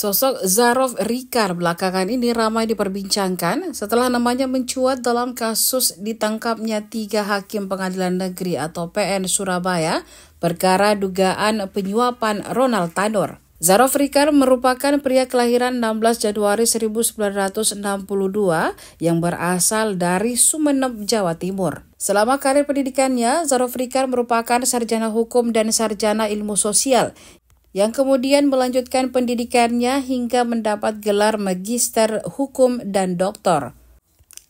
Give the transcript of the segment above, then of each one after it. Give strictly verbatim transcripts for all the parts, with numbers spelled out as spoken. Sosok Zarof Ricar belakangan ini ramai diperbincangkan setelah namanya mencuat dalam kasus ditangkapnya tiga hakim Pengadilan Negeri atau P N Surabaya perkara dugaan penyuapan Ronald Tannur. Zarof Ricar merupakan pria kelahiran enam belas Januari seribu sembilan ratus enam puluh dua yang berasal dari Sumenep, Jawa Timur. Selama karir pendidikannya, Zarof Ricar merupakan sarjana hukum dan sarjana ilmu sosial yang kemudian melanjutkan pendidikannya hingga mendapat gelar magister hukum dan doktor.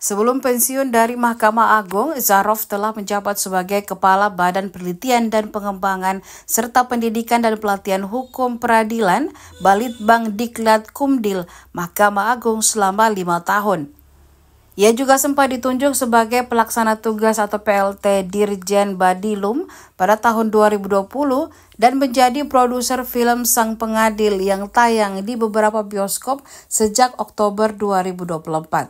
Sebelum pensiun dari Mahkamah Agung, Zarof telah menjabat sebagai Kepala Badan Penelitian dan Pengembangan serta Pendidikan dan Pelatihan Hukum Peradilan Balitbang Diklat Kumdil Mahkamah Agung selama lima tahun. Ia juga sempat ditunjuk sebagai pelaksana tugas atau P L T Dirjen Badilum pada tahun dua ribu dua puluh dan menjadi produser film Sang Pengadil yang tayang di beberapa bioskop sejak Oktober dua ribu dua puluh empat.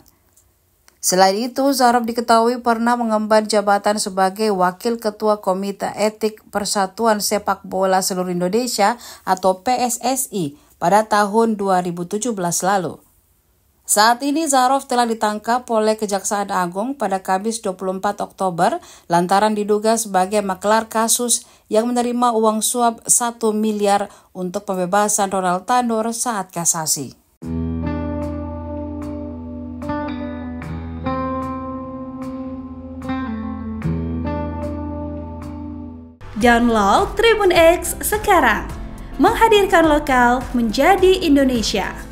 Selain itu, Zarof diketahui pernah mengemban jabatan sebagai Wakil Ketua Komite Etik Persatuan Sepak Bola Seluruh Indonesia atau P S S I pada tahun dua ribu tujuh belas lalu. Saat ini Zarof telah ditangkap oleh Kejaksaan Agung pada Kamis dua puluh empat Oktober lantaran diduga sebagai maklar kasus yang menerima uang suap satu miliar untuk pembebasan Ronald Tannur saat kasasi. Download Tribun X sekarang, menghadirkan lokal menjadi Indonesia.